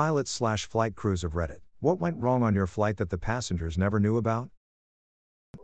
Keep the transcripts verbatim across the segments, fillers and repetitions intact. pilots slash flight crews of Reddit. What went wrong on your flight that the passengers never knew about?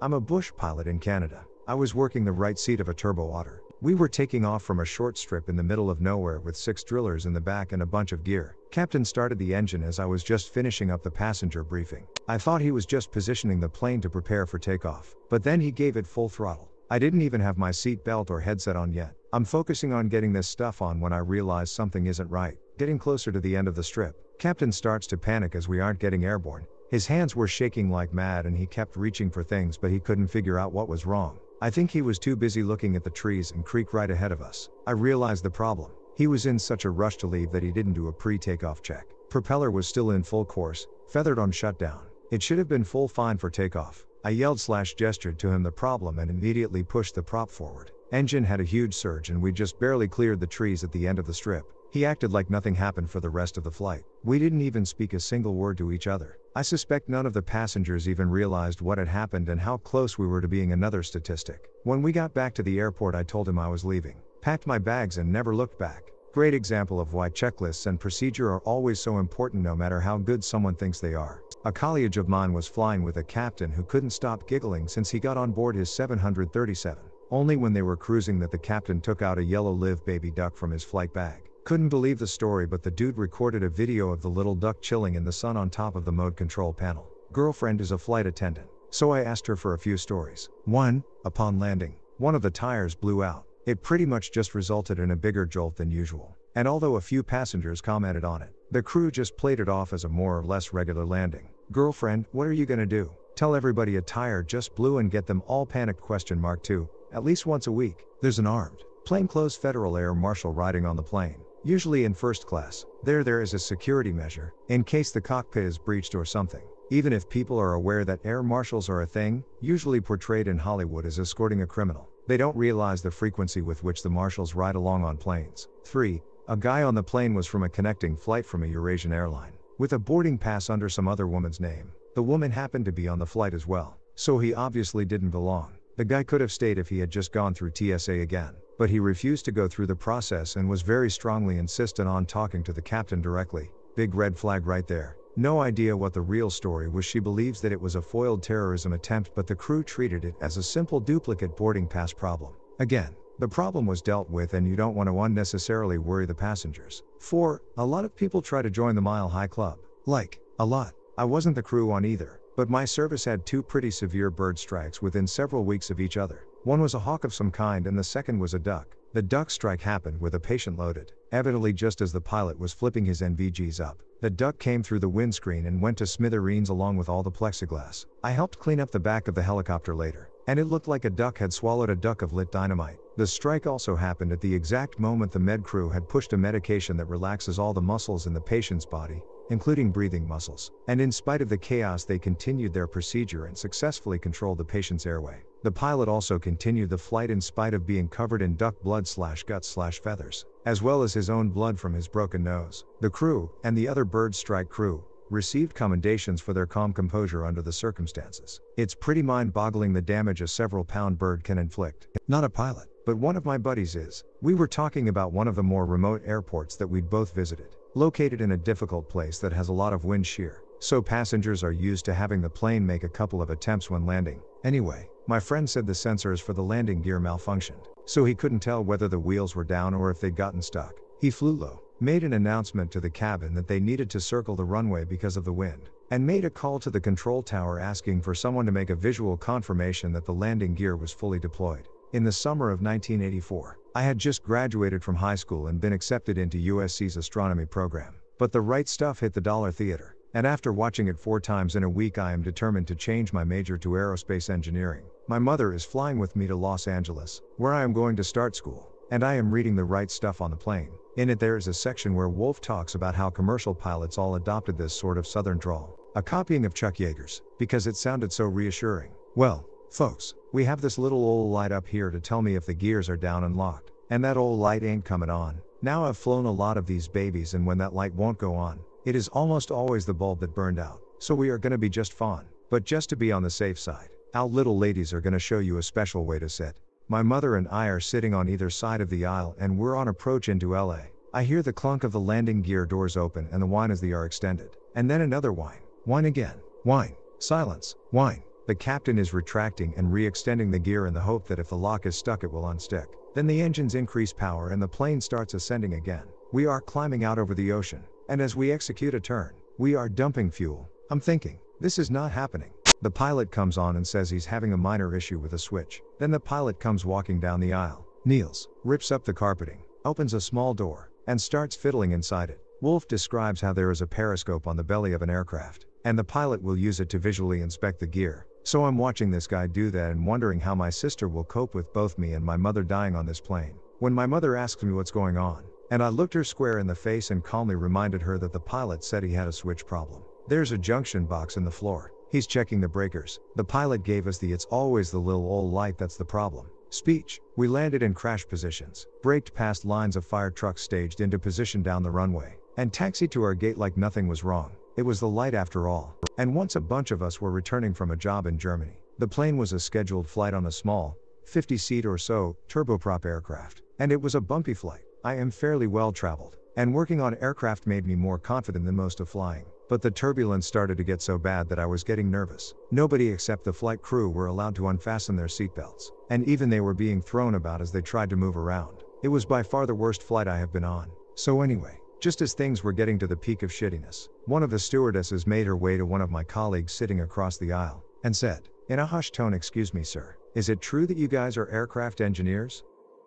I'm a bush pilot in Canada. I was working the right seat of a turbo otter. We were taking off from a short strip in the middle of nowhere with six drillers in the back and a bunch of gear. Captain started the engine as I was just finishing up the passenger briefing. I thought he was just positioning the plane to prepare for takeoff, but then he gave it full throttle. I didn't even have my seat belt or headset on yet. I'm focusing on getting this stuff on when I realize something isn't right. Getting closer to the end of the strip, Captain starts to panic as we aren't getting airborne. His hands were shaking like mad and he kept reaching for things, but he couldn't figure out what was wrong. I think he was too busy looking at the trees and creek right ahead of us. I realized the problem. He was in such a rush to leave that he didn't do a pre-takeoff check. Propeller was still in full course, feathered on shutdown. It should have been full fine for takeoff. I yelled slash gestured to him the problem and immediately pushed the prop forward. Engine had a huge surge and we just barely cleared the trees at the end of the strip. He acted like nothing happened for the rest of the flight. We didn't even speak a single word to each other. I suspect none of the passengers even realized what had happened and how close we were to being another statistic. When we got back to the airport, I told him I was leaving, packed my bags and never looked back. Great example of why checklists and procedure are always so important no matter how good someone thinks they are. A colleague of mine was flying with a captain who couldn't stop giggling since he got on board his seven thirty-seven. Only when they were cruising that the captain took out a yellow live baby duck from his flight bag. Couldn't believe the story, but the dude recorded a video of the little duck chilling in the sun on top of the mode control panel. Girlfriend is a flight attendant, so I asked her for a few stories. One, upon landing, one of the tires blew out. It pretty much just resulted in a bigger jolt than usual, and although a few passengers commented on it, the crew just played it off as a more or less regular landing. Girlfriend, what are you gonna do? Tell everybody a tire just blew and get them all panicked question mark two, at least once a week. There's an armed, plainclothes federal air marshal riding on the plane. Usually in first class, there there is a security measure, in case the cockpit is breached or something. Even if people are aware that air marshals are a thing, usually portrayed in Hollywood as escorting a criminal, they don't realize the frequency with which the marshals ride along on planes. three. A guy on the plane was from a connecting flight from a Eurasian airline, with a boarding pass under some other woman's name. The woman happened to be on the flight as well, so he obviously didn't belong. The guy could have stayed if he had just gone through T S A again, but he refused to go through the process and was very strongly insistent on talking to the captain directly. Big red flag right there. No idea what the real story was. She believes that it was a foiled terrorism attempt, but the crew treated it as a simple duplicate boarding pass problem. Again, the problem was dealt with and you don't want to unnecessarily worry the passengers. four. A lot of people try to join the Mile High Club. Like, a lot. I wasn't the crew on either, but my service had two pretty severe bird strikes within several weeks of each other. One was a hawk of some kind and the second was a duck. The duck strike happened with a patient loaded, evidently just as the pilot was flipping his N V Gs up. The duck came through the windscreen and went to smithereens along with all the plexiglass. I helped clean up the back of the helicopter later, and it looked like a duck had swallowed a duck of lit dynamite. The strike also happened at the exact moment the med crew had pushed a medication that relaxes all the muscles in the patient's body, including breathing muscles, and in spite of the chaos they continued their procedure and successfully controlled the patient's airway. The pilot also continued the flight in spite of being covered in duck blood slash guts slash feathers, as well as his own blood from his broken nose. The crew, and the other bird strike crew, received commendations for their calm composure under the circumstances. It's pretty mind-boggling the damage a several pound bird can inflict. Not a pilot, but one of my buddies is. We were talking about one of the more remote airports that we'd both visited, located in a difficult place that has a lot of wind shear, so passengers are used to having the plane make a couple of attempts when landing. Anyway, my friend said the sensors for the landing gear malfunctioned, so he couldn't tell whether the wheels were down or if they'd gotten stuck. He flew low, made an announcement to the cabin that they needed to circle the runway because of the wind, and made a call to the control tower asking for someone to make a visual confirmation that the landing gear was fully deployed. In the summer of nineteen eighty-four, I had just graduated from high school and been accepted into U S C's astronomy program. But the right stuff hit the dollar theater, and after watching it four times in a week I am determined to change my major to aerospace engineering. My mother is flying with me to Los Angeles, where I am going to start school, and I am reading the right stuff on the plane. In it there is a section where Wolf talks about how commercial pilots all adopted this sort of southern drawl, a copying of Chuck Yeager's, because it sounded so reassuring. Well, folks, we have this little old light up here to tell me if the gears are down and locked, and that old light ain't coming on. Now I've flown a lot of these babies, and when that light won't go on, it is almost always the bulb that burned out, so we are gonna be just fine. But just to be on the safe side, our little ladies are gonna show you a special way to sit. My mother and I are sitting on either side of the aisle and we're on approach into L A. I hear the clunk of the landing gear doors open and the whine as they are extended. And then another whine. Whine again. Whine. Silence. Whine. The captain is retracting and re-extending the gear in the hope that if the lock is stuck it will unstick. Then the engines increase power and the plane starts ascending again. We are climbing out over the ocean. And as we execute a turn, we are dumping fuel. I'm thinking, this is not happening. The pilot comes on and says he's having a minor issue with a switch. Then the pilot comes walking down the aisle, kneels, rips up the carpeting, opens a small door, and starts fiddling inside it. Wolf describes how there is a periscope on the belly of an aircraft, and the pilot will use it to visually inspect the gear. So I'm watching this guy do that and wondering how my sister will cope with both me and my mother dying on this plane. When my mother asks me what's going on, and I looked her square in the face and calmly reminded her that the pilot said he had a switch problem. There's a junction box in the floor. He's checking the breakers. The pilot gave us the it's always the little old light that's the problem speech. We landed in crash positions, braked past lines of fire trucks staged into position down the runway, and taxied to our gate like nothing was wrong. It was the light after all. And once a bunch of us were returning from a job in Germany. The plane was a scheduled flight on a small, fifty-seat or so, turboprop aircraft. And it was a bumpy flight. I am fairly well traveled, and working on aircraft made me more confident than most of flying. But the turbulence started to get so bad that I was getting nervous. Nobody except the flight crew were allowed to unfasten their seatbelts, and even they were being thrown about as they tried to move around. It was by far the worst flight I have been on. So anyway, just as things were getting to the peak of shittiness, one of the stewardesses made her way to one of my colleagues sitting across the aisle, and said, in a hushed tone, "Excuse me, sir, is it true that you guys are aircraft engineers?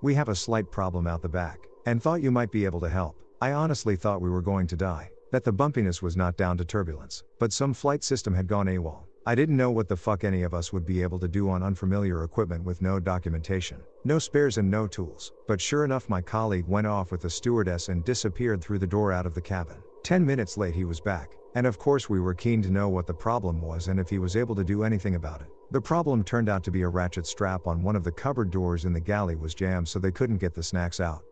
We have a slight problem out the back, and thought you might be able to help. I honestly thought we were going to die, that the bumpiness was not down to turbulence, but some flight system had gone AWOL. I didn't know what the fuck any of us would be able to do on unfamiliar equipment with no documentation, no spares and no tools." But sure enough, my colleague went off with the stewardess and disappeared through the door out of the cabin. Ten minutes late he was back, and of course we were keen to know what the problem was and if he was able to do anything about it. The problem turned out to be a ratchet strap on one of the cupboard doors in the galley was jammed, so they couldn't get the snacks out.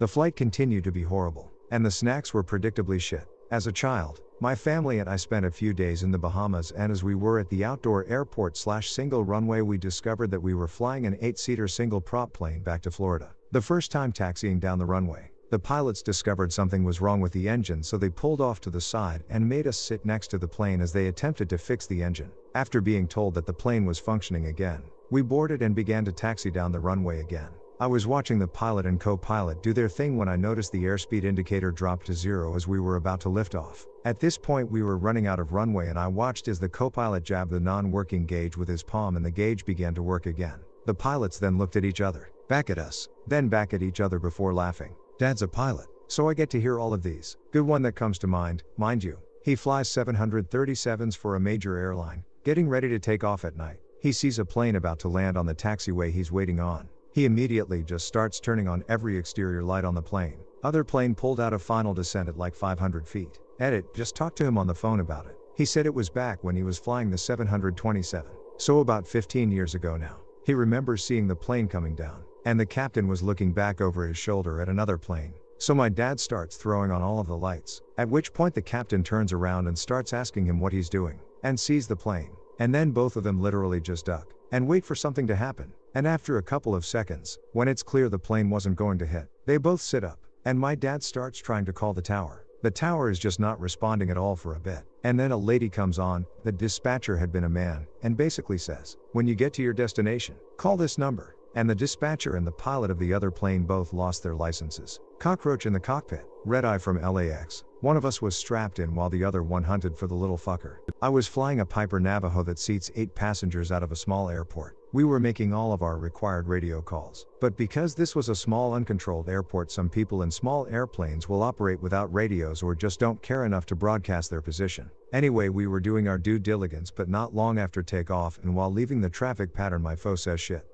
The flight continued to be horrible, and the snacks were predictably shit. As a child, my family and I spent a few days in the Bahamas, and as we were at the outdoor airport slash single runway, we discovered that we were flying an eight-seater single prop plane back to Florida. The first time taxiing down the runway, the pilots discovered something was wrong with the engine, so they pulled off to the side and made us sit next to the plane as they attempted to fix the engine. After being told that the plane was functioning again, we boarded and began to taxi down the runway again. I was watching the pilot and co-pilot do their thing when I noticed the airspeed indicator dropped to zero as we were about to lift off. At this point we were running out of runway, and I watched as the co-pilot jabbed the non-working gauge with his palm and the gauge began to work again. The pilots then looked at each other, back at us, then back at each other before laughing. Dad's a pilot, so I get to hear all of these. Good one that comes to mind, mind you, he flies seven thirty-sevens for a major airline, getting ready to take off at night. He sees a plane about to land on the taxiway he's waiting on. He immediately just starts turning on every exterior light on the plane. Other plane pulled out of final descent at like five hundred feet. Edit, just talked to him on the phone about it. He said it was back when he was flying the seven twenty-seven. So about fifteen years ago now. He remembers seeing the plane coming down, and the captain was looking back over his shoulder at another plane. So my dad starts throwing on all of the lights, at which point the captain turns around and starts asking him what he's doing, and sees the plane. And then both of them literally just duck and wait for something to happen. And after a couple of seconds, when it's clear the plane wasn't going to hit, they both sit up, and my dad starts trying to call the tower. The tower is just not responding at all for a bit, and then a lady comes on. The dispatcher had been a man, and basically says, when you get to your destination, call this number. And the dispatcher and the pilot of the other plane both lost their licenses. Cockroach in the cockpit. Red Eye from L A X. One of us was strapped in while the other one hunted for the little fucker. I was flying a Piper Navajo that seats eight passengers out of a small airport. We were making all of our required radio calls, but because this was a small uncontrolled airport, some people in small airplanes will operate without radios or just don't care enough to broadcast their position. Anyway, we were doing our due diligence, but not long after takeoff and while leaving the traffic pattern, my foe says shit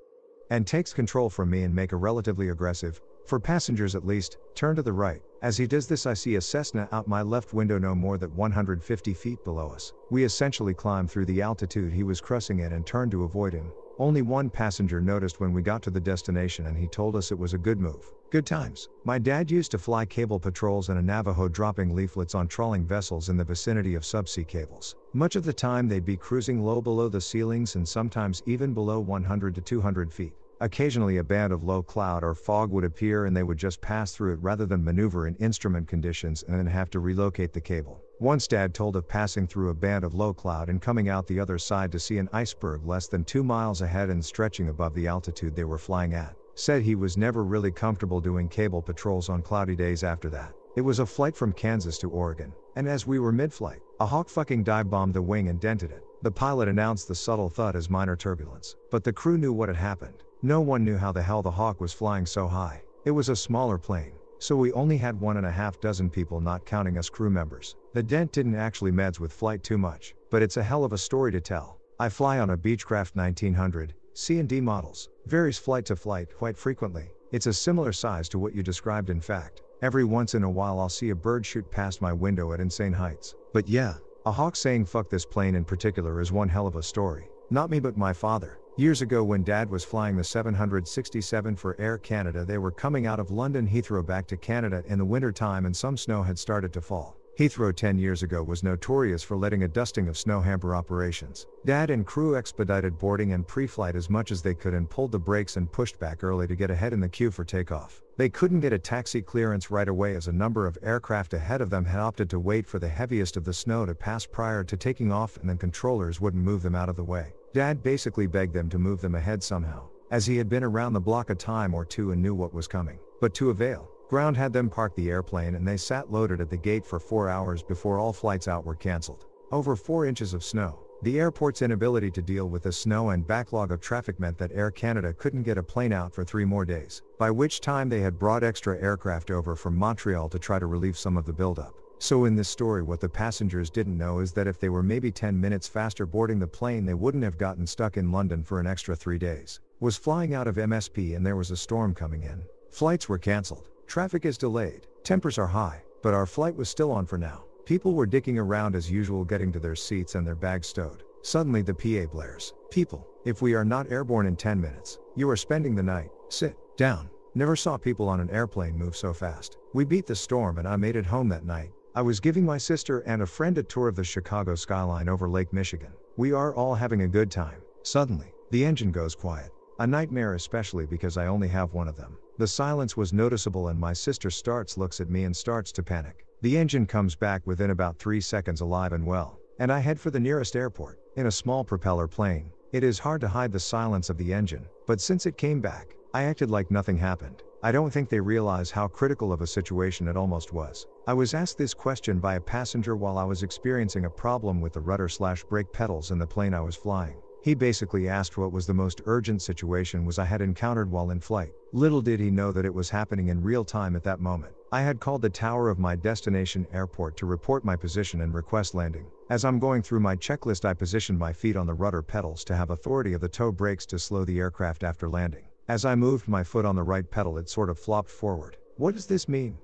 and takes control from me and make a relatively aggressive, for passengers at least, turn to the right. As he does this, I see a Cessna out my left window no more than one hundred fifty feet below us. We essentially climbed through the altitude he was cruising at and turned to avoid him. Only one passenger noticed when we got to the destination, and he told us it was a good move. Good times. My dad used to fly cable patrols in a Navajo, dropping leaflets on trawling vessels in the vicinity of subsea cables. Much of the time they'd be cruising low below the ceilings and sometimes even below one hundred to two hundred feet. Occasionally a band of low cloud or fog would appear and they would just pass through it rather than maneuver in instrument conditions and then have to relocate the cable. Once Dad told of passing through a band of low cloud and coming out the other side to see an iceberg less than two miles ahead and stretching above the altitude they were flying at. Said he was never really comfortable doing cable patrols on cloudy days after that. It was a flight from Kansas to Oregon, and as we were mid-flight, a Hawk fucking dive-bombed the wing and dented it. The pilot announced the subtle thud as minor turbulence, but the crew knew what had happened. No one knew how the hell the Hawk was flying so high. It was a smaller plane, so we only had one and a half dozen people not counting us crew members. The dent didn't actually meds with flight too much, but it's a hell of a story to tell. I fly on a Beechcraft nineteen hundred, C and D models. Varies flight to flight quite frequently. It's a similar size to what you described in fact. Every once in a while I'll see a bird shoot past my window at insane heights. But yeah, a Hawk saying fuck this plane in particular is one hell of a story. Not me but my father. Years ago when Dad was flying the seven sixty-seven for Air Canada, they were coming out of London Heathrow back to Canada in the winter time and some snow had started to fall. Heathrow ten years ago was notorious for letting a dusting of snow hamper operations. Dad and crew expedited boarding and pre-flight as much as they could and pulled the brakes and pushed back early to get ahead in the queue for takeoff. They couldn't get a taxi clearance right away as a number of aircraft ahead of them had opted to wait for the heaviest of the snow to pass prior to taking off and then controllers wouldn't move them out of the way. Dad basically begged them to move them ahead somehow, as he had been around the block a time or two and knew what was coming. But to avail, ground had them park the airplane and they sat loaded at the gate for four hours before all flights out were cancelled. Over four inches of snow. The airport's inability to deal with the snow and backlog of traffic meant that Air Canada couldn't get a plane out for three more days, by which time they had brought extra aircraft over from Montreal to try to relieve some of the buildup. So in this story what the passengers didn't know is that if they were maybe ten minutes faster boarding the plane they wouldn't have gotten stuck in London for an extra three days. Was flying out of M S P and there was a storm coming in. Flights were cancelled. Traffic is delayed. Tempers are high. But our flight was still on for now. People were dicking around as usual getting to their seats and their bags stowed. Suddenly the P A blares. People, if we are not airborne in ten minutes, you are spending the night. Sit down. Never saw people on an airplane move so fast. We beat the storm and I made it home that night. I was giving my sister and a friend a tour of the Chicago skyline over Lake Michigan. We are all having a good time. Suddenly, the engine goes quiet. A nightmare especially because I only have one of them. The silence was noticeable and my sister starts, looks at me and starts to panic. The engine comes back within about three seconds alive and well, and I head for the nearest airport. In a small propeller plane, it is hard to hide the silence of the engine, but since it came back, I acted like nothing happened. I don't think they realize how critical of a situation it almost was. I was asked this question by a passenger while I was experiencing a problem with the rudder slash brake pedals in the plane I was flying. He basically asked what was the most urgent situation was I had encountered while in flight. Little did he know that it was happening in real time at that moment. I had called the tower of my destination airport to report my position and request landing. As I'm going through my checklist, I positioned my feet on the rudder pedals to have authority of the toe brakes to slow the aircraft after landing. As I moved my foot on the right pedal, it sort of flopped forward. What does this mean?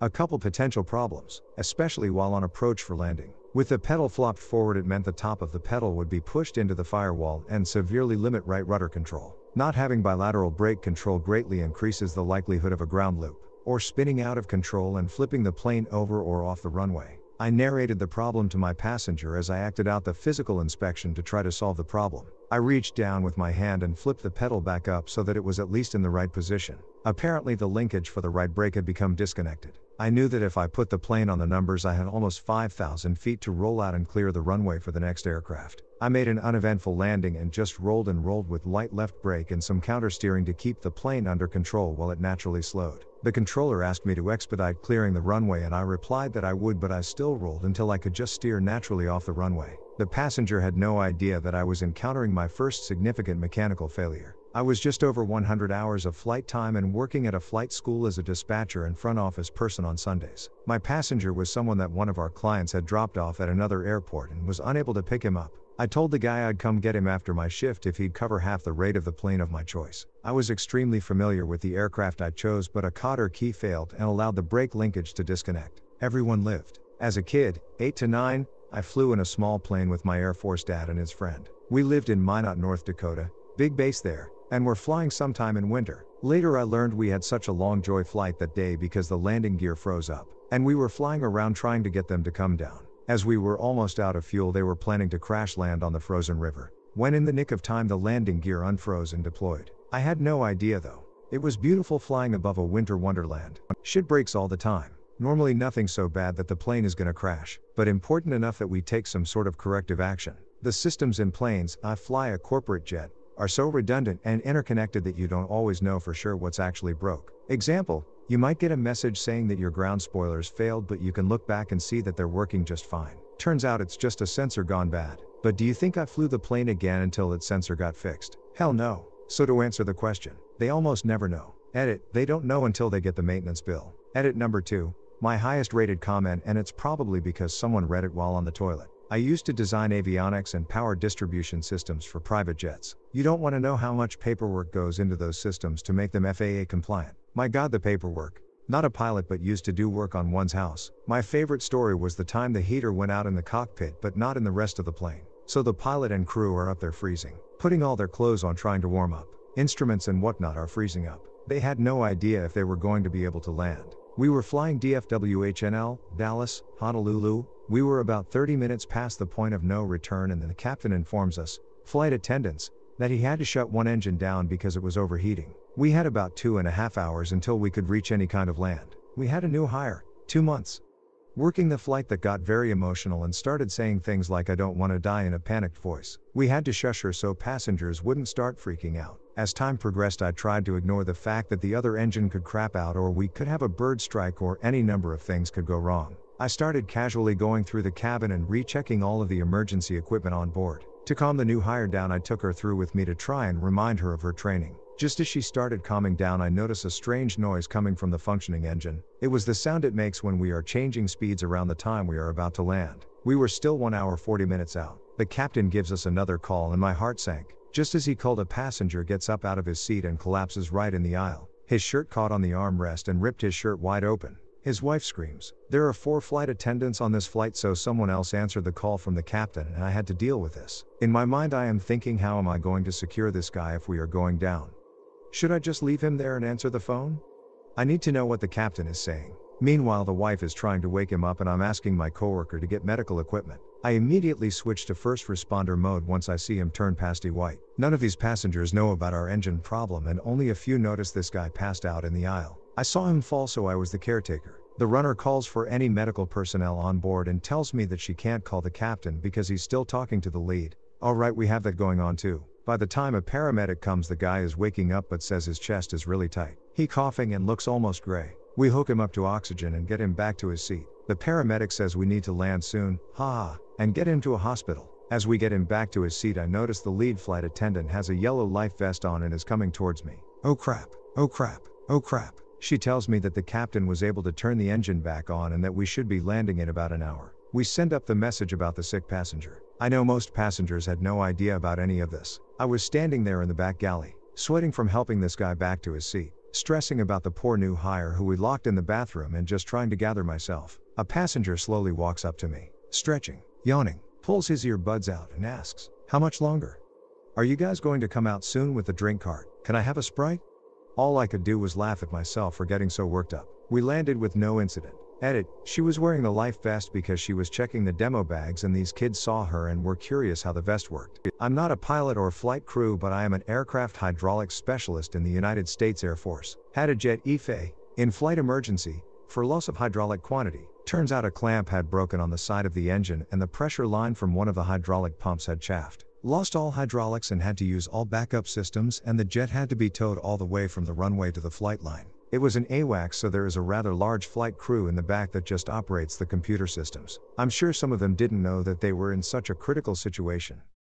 A couple potential problems, especially while on approach for landing. With the pedal flopped forward, it meant the top of the pedal would be pushed into the firewall and severely limit right rudder control. Not having bilateral brake control greatly increases the likelihood of a ground loop, or spinning out of control and flipping the plane over or off the runway. I narrated the problem to my passenger as I acted out the physical inspection to try to solve the problem. I reached down with my hand and flipped the pedal back up so that it was at least in the right position. Apparently the linkage for the right brake had become disconnected. I knew that if I put the plane on the numbers I had almost five thousand feet to roll out and clear the runway for the next aircraft. I made an uneventful landing and just rolled and rolled with light left brake and some countersteering to keep the plane under control while it naturally slowed. The controller asked me to expedite clearing the runway and I replied that I would, but I still rolled until I could just steer naturally off the runway. The passenger had no idea that I was encountering my first significant mechanical failure. I was just over one hundred hours of flight time and working at a flight school as a dispatcher and front office person on Sundays. My passenger was someone that one of our clients had dropped off at another airport and was unable to pick him up. I told the guy I'd come get him after my shift if he'd cover half the rate of the plane of my choice. I was extremely familiar with the aircraft I chose, but a cotter key failed and allowed the brake linkage to disconnect. Everyone lived. As a kid, eight to nine, I flew in a small plane with my Air Force dad and his friend. We lived in Minot, North Dakota, big base there, and were flying sometime in winter. Later I learned we had such a long joy flight that day because the landing gear froze up, and we were flying around trying to get them to come down. As we were almost out of fuel, they were planning to crash land on the frozen river. When in the nick of time the landing gear unfroze and deployed. I had no idea though. It was beautiful flying above a winter wonderland. Shit breaks all the time. Normally nothing so bad that the plane is gonna crash, but important enough that we take some sort of corrective action. The systems in planes I fly a corporate jet are so redundant and interconnected that you don't always know for sure what's actually broke. Example, you might get a message saying that your ground spoilers failed, but you can look back and see that they're working just fine. Turns out it's just a sensor gone bad. But do you think I flew the plane again until its sensor got fixed? Hell no. So to answer the question, they almost never know. Edit, they don't know until they get the maintenance bill. Edit number two, my highest rated comment, and it's probably because someone read it while on the toilet. I used to design avionics and power distribution systems for private jets. You don't want to know how much paperwork goes into those systems to make them F A A compliant. My God, the paperwork. Not a pilot, but used to do work on one's house. My favorite story was the time the heater went out in the cockpit but not in the rest of the plane. So the pilot and crew are up there freezing, putting all their clothes on trying to warm up. Instruments and whatnot are freezing up. They had no idea if they were going to be able to land. We were flying D F W H N L, Dallas, Honolulu. We were about thirty minutes past the point of no return, and then the captain informs us, flight attendants, that he had to shut one engine down because it was overheating. We had about two and a half hours until we could reach any kind of land. We had a new hire, two months. Working the flight that got very emotional and started saying things like I don't want to die in a panicked voice. We had to shush her so passengers wouldn't start freaking out. As time progressed, I tried to ignore the fact that the other engine could crap out, or we could have a bird strike, or any number of things could go wrong. I started casually going through the cabin and rechecking all of the emergency equipment on board. To calm the new hire down, I took her through with me to try and remind her of her training. Just as she started calming down, I noticed a strange noise coming from the functioning engine. It was the sound it makes when we are changing speeds around the time we are about to land. We were still one hour forty minutes out. The captain gives us another call and my heart sank. Just as he called, a passenger gets up out of his seat and collapses right in the aisle. His shirt caught on the armrest and ripped his shirt wide open. His wife screams. There are four flight attendants on this flight, so someone else answered the call from the captain and I had to deal with this. In my mind I am thinking, how am I going to secure this guy if we are going down? Should I just leave him there and answer the phone? I need to know what the captain is saying. Meanwhile, the wife is trying to wake him up and I'm asking my coworker to get medical equipment. I immediately switch to first responder mode once I see him turn pasty white. None of these passengers know about our engine problem, and only a few noticed this guy passed out in the aisle. I saw him fall, so I was the caretaker. The runner calls for any medical personnel on board and tells me that she can't call the captain because he's still talking to the lead. Alright, we have that going on too. By the time a paramedic comes, the guy is waking up but says his chest is really tight. He coughing and looks almost gray. We hook him up to oxygen and get him back to his seat. The paramedic says we need to land soon, haha, and get him to a hospital. As we get him back to his seat, I notice the lead flight attendant has a yellow life vest on and is coming towards me. Oh crap, oh crap, oh crap. She tells me that the captain was able to turn the engine back on and that we should be landing in about an hour. We send up the message about the sick passenger. I know most passengers had no idea about any of this. I was standing there in the back galley, sweating from helping this guy back to his seat, stressing about the poor new hire who we locked in the bathroom, and just trying to gather myself. A passenger slowly walks up to me, stretching, yawning, pulls his earbuds out and asks, "How much longer? Are you guys going to come out soon with the drink cart? Can I have a Sprite?" All I could do was laugh at myself for getting so worked up. We landed with no incident. Edit, she was wearing the life vest because she was checking the demo bags and these kids saw her and were curious how the vest worked. I'm not a pilot or flight crew, but I am an aircraft hydraulics specialist in the United States Air Force. Had a jet E F A, in-flight emergency, for loss of hydraulic quantity. Turns out a clamp had broken on the side of the engine and the pressure line from one of the hydraulic pumps had chafed. Lost all hydraulics and had to use all backup systems, and the jet had to be towed all the way from the runway to the flight line. It was an A WACS, so there is a rather large flight crew in the back that just operates the computer systems. I'm sure some of them didn't know that they were in such a critical situation.